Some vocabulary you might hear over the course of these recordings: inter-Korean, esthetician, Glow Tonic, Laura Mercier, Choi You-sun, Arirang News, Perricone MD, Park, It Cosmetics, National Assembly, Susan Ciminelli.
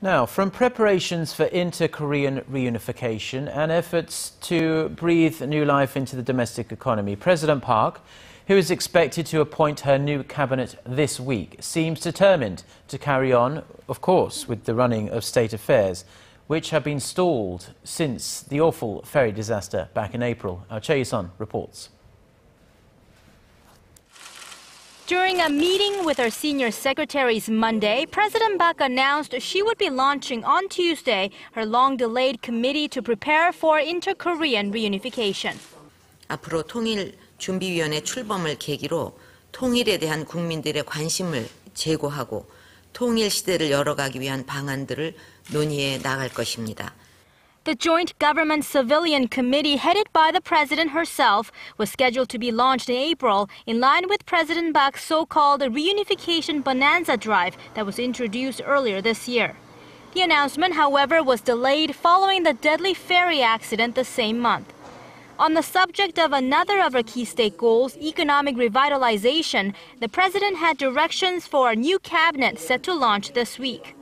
Now, from preparations for inter-Korean reunification and efforts to breathe new life into the domestic economy, President Park, who is expected to appoint her new cabinet this week, seems determined to carry on, of course, with the running of state affairs, which have been stalled since the awful ferry disaster back in April. Our Choi You-sun reports. During a meeting with her senior secretaries Monday, President Park announced she would be launching on Tuesday her long-delayed committee to prepare for inter-Korean reunification. 앞으로 통일 준비위원회 출범을 계기로 통일에 대한 국민들의 관심을 제고하고 통일 시대를 열어가기 위한 방안들을 논의해 나갈 것입니다. The Joint Government Civilian Committee, headed by the president herself, was scheduled to be launched in April, in line with President Park's so-called reunification bonanza drive that was introduced earlier this year. The announcement, however, was delayed following the deadly ferry accident the same month. On the subject of another of her key state goals, economic revitalization, the president had directions for a new cabinet set to launch this week.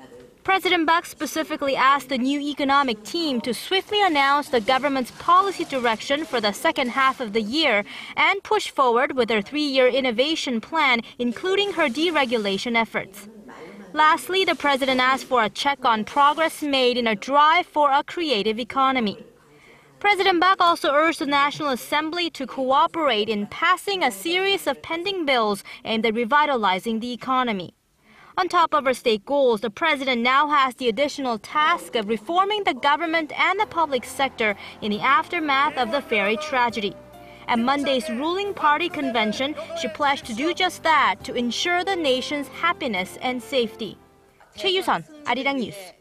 President Park specifically asked the new economic team to swiftly announce the government's policy direction for the second half of the year and push forward with her three-year innovation plan, including her deregulation efforts. Lastly, the president asked for a check on progress made in a drive for a creative economy. President Park also urged the National Assembly to cooperate in passing a series of pending bills aimed at revitalizing the economy. On top of her state goals, the president now has the additional task of reforming the government and the public sector in the aftermath of the ferry tragedy. At Monday's ruling party convention, she pledged to do just that to ensure the nation's happiness and safety. Choi You-sun, Arirang News.